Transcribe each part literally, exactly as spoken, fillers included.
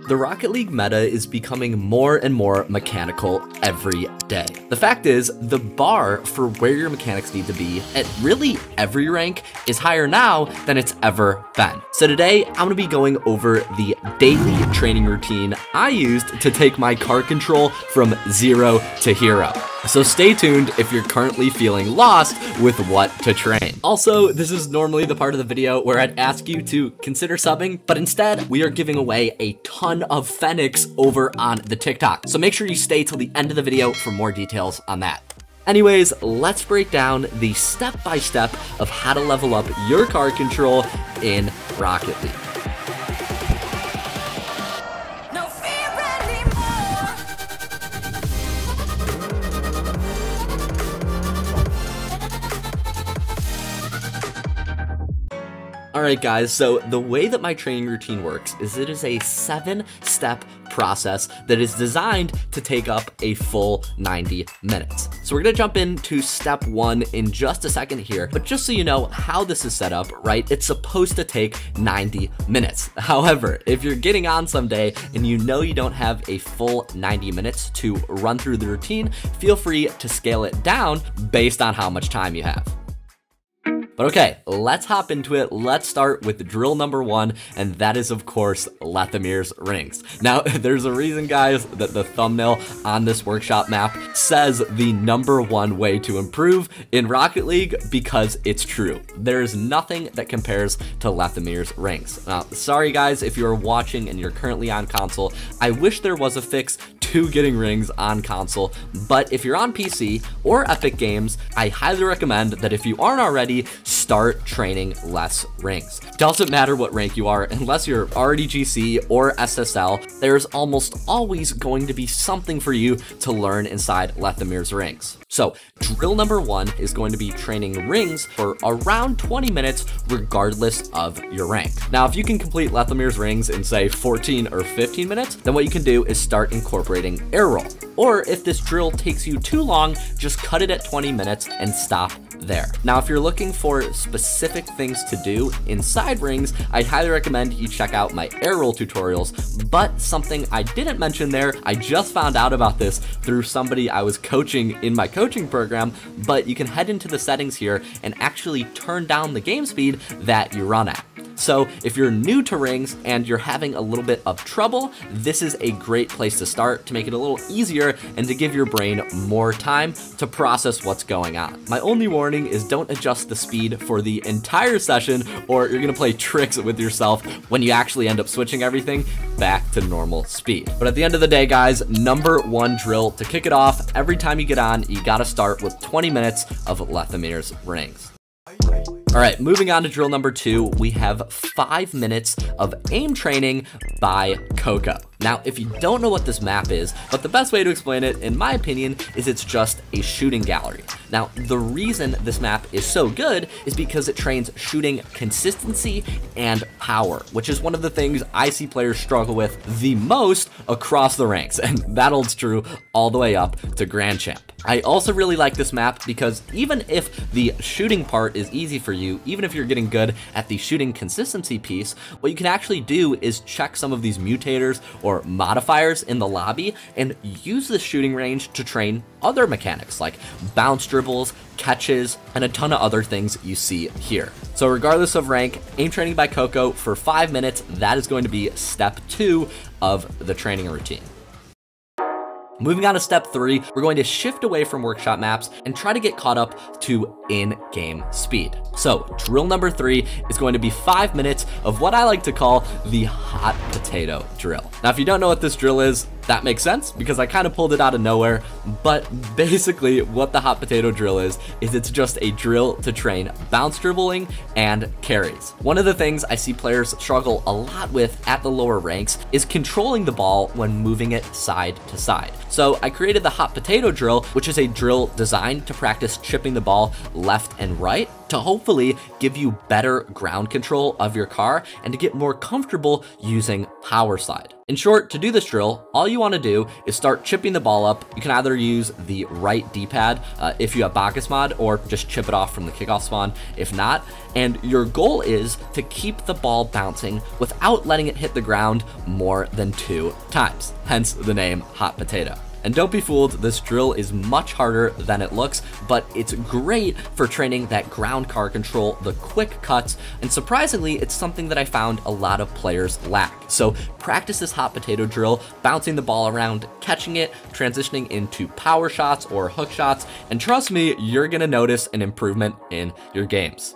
The Rocket League meta is becoming more and more mechanical every day. The fact is, the bar for where your mechanics need to be at really every rank is higher now than it's ever been. So today, I'm gonna be going over the daily training routine I used to take my car control from zero to hero. So stay tuned if you're currently feeling lost with what to train. Also, this is normally the part of the video where I'd ask you to consider subbing, but instead we are giving away a ton of Fennecs over on the TikTok. So make sure you stay till the end of the video for more details on that. Anyways, let's break down the step-by-step of how to level up your car control in Rocket League. Alright guys, so the way that my training routine works is it is a seven step process that is designed to take up a full ninety minutes. So we're gonna jump into step one in just a second here, but just so you know how this is set up, right? It's supposed to take ninety minutes. However, if you're getting on someday and you know you don't have a full ninety minutes to run through the routine, feel free to scale it down based on how much time you have. But okay, let's hop into it. Let's start with drill number one, and that is, of course, Leethamyr's Rings. Now, there's a reason, guys, that the thumbnail on this workshop map says the number one way to improve in Rocket League, because it's true. There is nothing that compares to Leethamyr's Rings. Now, sorry, guys, if you're watching and you're currently on console, I wish there was a fix to getting rings on console, but if you're on P C or Epic Games, I highly recommend that if you aren't already, start training less rings. Doesn't matter what rank you are, unless you're already G C or S S L, there's almost always going to be something for you to learn inside Leethamyr's Rings. So drill number one is going to be training rings for around twenty minutes, regardless of your rank. Now, if you can complete Leethamyr's Rings in say fourteen or fifteen minutes, then what you can do is start incorporating air roll. Or if this drill takes you too long, just cut it at twenty minutes and stop there. Now, if you're looking for specific things to do inside rings, I'd highly recommend you check out my air roll tutorials, but something I didn't mention there, I just found out about this through somebody I was coaching in my coaching program, but you can head into the settings here and actually turn down the game speed that you run at. So if you're new to rings and you're having a little bit of trouble, this is a great place to start to make it a little easier and to give your brain more time to process what's going on. My only warning is don't adjust the speed for the entire session, or you're gonna play tricks with yourself when you actually end up switching everything back to normal speed. But at the end of the day, guys, number one drill to kick it off every time you get on, you gotta start with twenty minutes of Leethamyr's Rings. All right, moving on to drill number two, we have five minutes of aim training by Coco. Now, if you don't know what this map is, but the best way to explain it, in my opinion, is it's just a shooting gallery. Now, the reason this map is so good is because it trains shooting consistency and power, which is one of the things I see players struggle with the most across the ranks, and that holds true all the way up to Grand Champ. I also really like this map because even if the shooting part is easy for you, even if you're getting good at the shooting consistency piece, what you can actually do is check some of these mutators or modifiers in the lobby and use the shooting range to train other mechanics like bounce dribbles, catches, and a ton of other things you see here. So regardless of rank, aim training by Coco for five minutes, that is going to be step two of the training routine. Moving on to step three, we're going to shift away from workshop maps and try to get caught up to in-game speed. So drill number three is going to be five minutes of what I like to call the hot potato drill. Now, if you don't know what this drill is, that makes sense because I kind of pulled it out of nowhere, but basically what the hot potato drill is, is it's just a drill to train bounce dribbling and carries. One of the things I see players struggle a lot with at the lower ranks is controlling the ball when moving it side to side. So I created the hot potato drill, which is a drill designed to practice chipping the ball left and right to hopefully give you better ground control of your car and to get more comfortable using power slide. In short, to do this drill, all you want to do is start chipping the ball up. You can either use the right D-pad uh, if you have Bacchus Mod, or just chip it off from the kickoff spawn if not. And your goal is to keep the ball bouncing without letting it hit the ground more than two times, hence the name Hot Potato. And don't be fooled, this drill is much harder than it looks, but it's great for training that ground car control, the quick cuts, and surprisingly, it's something that I found a lot of players lack. So practice this hot potato drill, bouncing the ball around, catching it, transitioning into power shots or hook shots, and trust me, you're gonna notice an improvement in your games.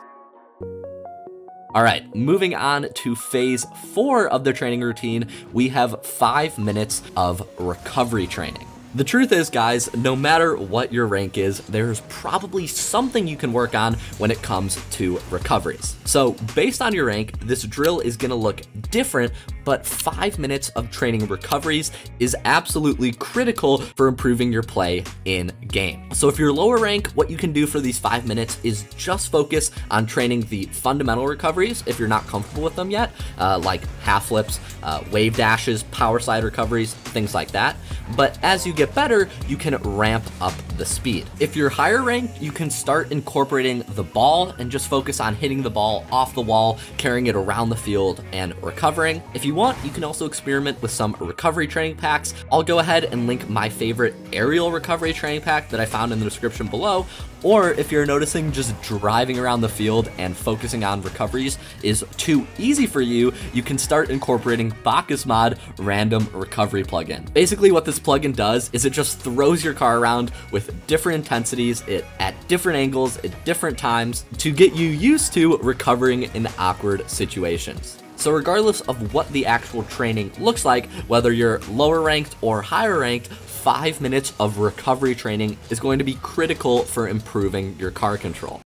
All right, moving on to phase four of the training routine, we have five minutes of recovery training. The truth is, guys, no matter what your rank is, there's probably something you can work on when it comes to recoveries. So based on your rank, this drill is gonna look different, but five minutes of training recoveries is absolutely critical for improving your play in game. So if you're lower rank, what you can do for these five minutes is just focus on training the fundamental recoveries if you're not comfortable with them yet, uh, like half flips, uh, wave dashes, power slide recoveries, things like that. But as you get better, you can ramp up the speed. If you're higher ranked, you can start incorporating the ball and just focus on hitting the ball off the wall, carrying it around the field and recovering. If you want, you can also experiment with some recovery training packs. I'll go ahead and link my favorite aerial recovery training pack that I found in the description below. Or if you're noticing just driving around the field and focusing on recoveries is too easy for you, you can start incorporating Bacchus Mod Random Recovery plugin. Basically what this plugin does is it just throws your car around with different intensities, it at different angles, at different times to get you used to recovering in awkward situations. So regardless of what the actual training looks like, whether you're lower ranked or higher ranked, five minutes of recovery training is going to be critical for improving your car control.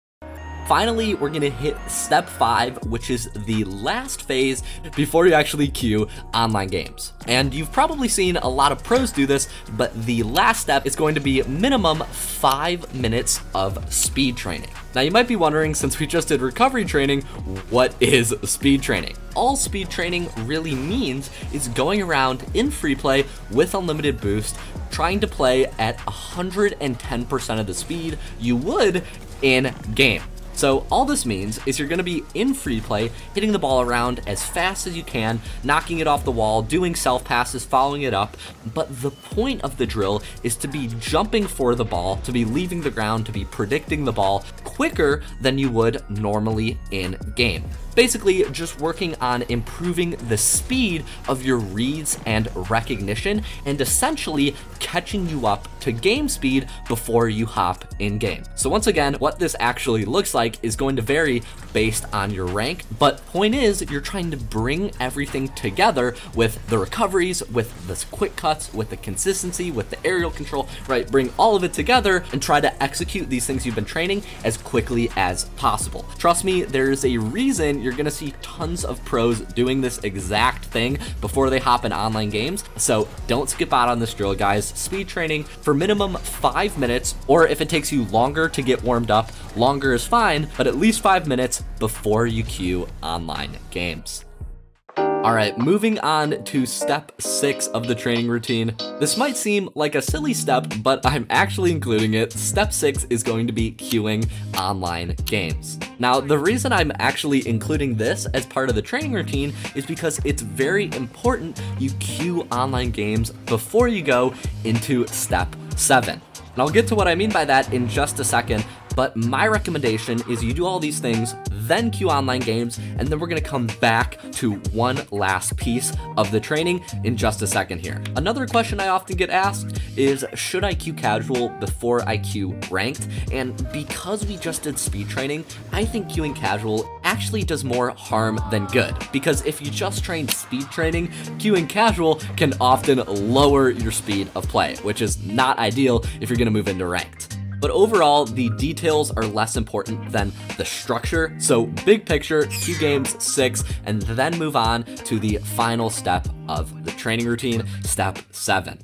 Finally, we're gonna hit step five, which is the last phase before you actually queue online games. And you've probably seen a lot of pros do this, but the last step is going to be minimum five minutes of speed training. Now you might be wondering, since we just did recovery training, what is speed training? All speed training really means is going around in free play with unlimited boost, trying to play at one hundred ten percent of the speed you would in game. So all this means is you're gonna be in free play, hitting the ball around as fast as you can, knocking it off the wall, doing self passes, following it up. But the point of the drill is to be jumping for the ball, to be leaving the ground, to be predicting the ball quicker than you would normally in game. Basically, just working on improving the speed of your reads and recognition and essentially catching you up to game speed before you hop in game. So once again, what this actually looks like is going to vary based on your rank, but point is you're trying to bring everything together with the recoveries, with the quick cuts, with the consistency, with the aerial control, right? Bring all of it together and try to execute these things you've been training as quickly as possible. Trust me, there is a reason you're gonna see tons of pros doing this exact thing before they hop in online games. So don't skip out on this drill, guys. Speed training for minimum five minutes, or if it takes you longer to get warmed up, longer is fine, but at least five minutes before you queue online games. All right, moving on to step six of the training routine. This might seem like a silly step, but I'm actually including it. Step six is going to be queuing online games. Now, the reason I'm actually including this as part of the training routine is because it's very important you queue online games before you go into step seven. And I'll get to what I mean by that in just a second, but my recommendation is you do all these things, then queue online games, and then we're gonna come back to one last piece of the training in just a second here. Another question I often get asked is, should I queue casual before I queue ranked? And because we just did speed training, I think queuing casual actually does more harm than good, because if you just train speed training, queuing casual can often lower your speed of play, which is not ideal if you're gonna move into ranked. But overall, the details are less important than the structure. So big picture, queue games six, and then move on to the final step of the training routine, step seven.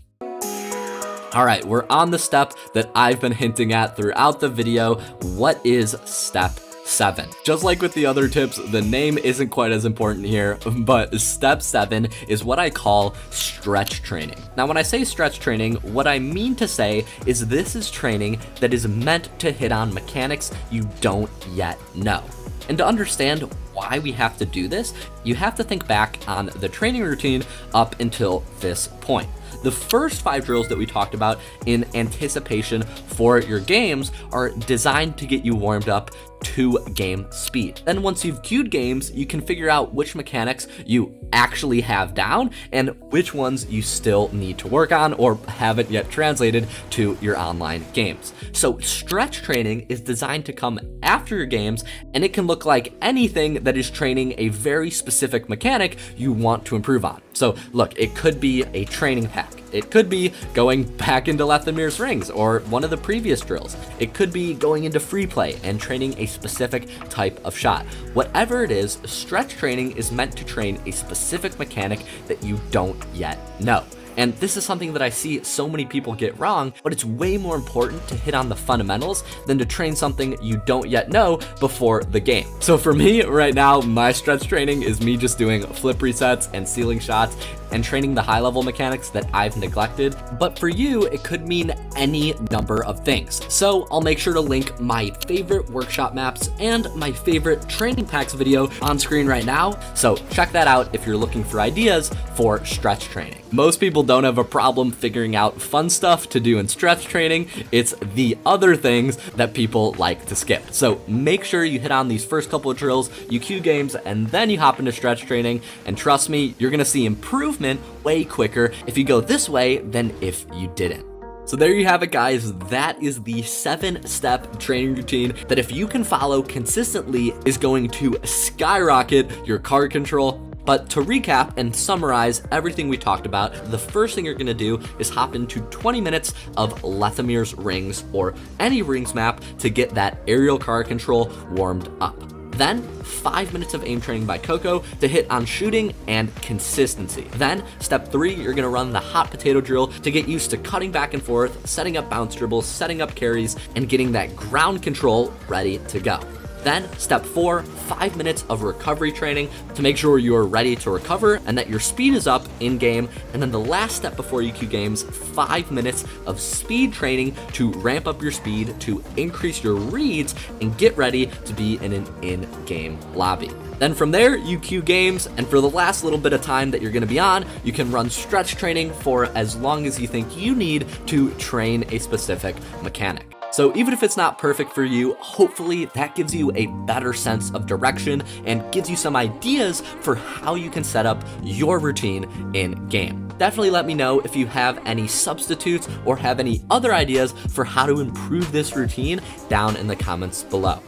All right, we're on the step that I've been hinting at throughout the video. What is step seven. Just like with the other tips, the name isn't quite as important here, but step seven is what I call stretch training. Now, when I say stretch training, what I mean to say is this is training that is meant to hit on mechanics you don't yet know. And to understand why we have to do this, you have to think back on the training routine up until this point. The first five drills that we talked about in anticipation for your games are designed to get you warmed up to game speed. Then once you've queued games, you can figure out which mechanics you actually have down and which ones you still need to work on or haven't yet translated to your online games. So stretch training is designed to come after your games, and it can look like anything that is training a very specific mechanic you want to improve on. So look, it could be a training pack. It could be going back into Leethamyr's Rings or one of the previous drills. It could be going into free play and training a specific type of shot. Whatever it is, stretch training is meant to train a specific mechanic that you don't yet know. And this is something that I see so many people get wrong, but it's way more important to hit on the fundamentals than to train something you don't yet know before the game. So for me right now, my stretch training is me just doing flip resets and ceiling shots and training the high level mechanics that I've neglected. But for you, it could mean any number of things. So I'll make sure to link my favorite workshop maps and my favorite training packs video on screen right now. So check that out if you're looking for ideas for stretch training. Most people don't have a problem figuring out fun stuff to do in stretch training. It's the other things that people like to skip. So make sure you hit on these first couple of drills, you queue games, and then you hop into stretch training. And trust me, you're gonna see improvement way quicker if you go this way than if you didn't. So there you have it, guys. That is the seven step training routine that if you can follow consistently is going to skyrocket your card control. But to recap and summarize everything we talked about, the first thing you're gonna do is hop into twenty minutes of Leethamyr's Rings or any rings map to get that aerial card control warmed up. Then five minutes of aim training by Coco to hit on shooting and consistency. Then step three, you're gonna run the hot potato drill to get used to cutting back and forth, setting up bounce dribbles, setting up carries, and getting that ground control ready to go. Then step four, five minutes of recovery training to make sure you are ready to recover and that your speed is up in game. And then the last step before you queue games, five minutes of speed training to ramp up your speed, to increase your reads, and get ready to be in an in-game lobby. Then from there, you queue games, and for the last little bit of time that you're gonna be on, you can run stretch training for as long as you think you need to train a specific mechanic. So even if it's not perfect for you, hopefully that gives you a better sense of direction and gives you some ideas for how you can set up your routine in game. Definitely let me know if you have any substitutes or have any other ideas for how to improve this routine down in the comments below.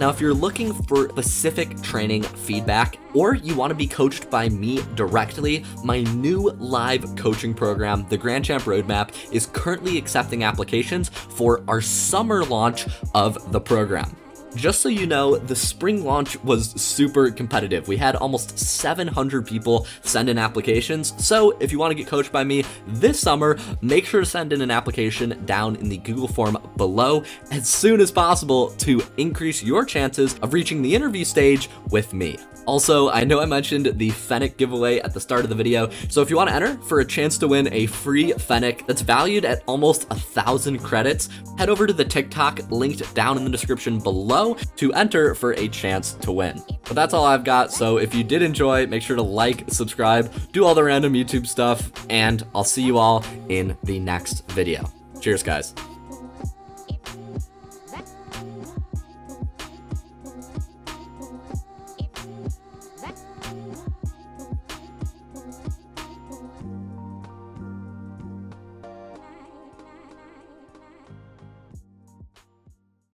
Now, if you're looking for specific training feedback or you want to be coached by me directly, my new live coaching program, the Grand Champ Roadmap, is currently accepting applications for our summer launch of the program. Just so you know, the spring launch was super competitive. We had almost seven hundred people send in applications. So if you want to get coached by me this summer, make sure to send in an application down in the Google form below as soon as possible to increase your chances of reaching the interview stage with me. Also, I know I mentioned the Fennec giveaway at the start of the video. So if you want to enter for a chance to win a free Fennec that's valued at almost a thousand credits, head over to the TikTok linked down in the description below to enter for a chance to win. But that's all I've got, so if you did enjoy, make sure to like, subscribe, do all the random YouTube stuff, and I'll see you all in the next video. Cheers, guys.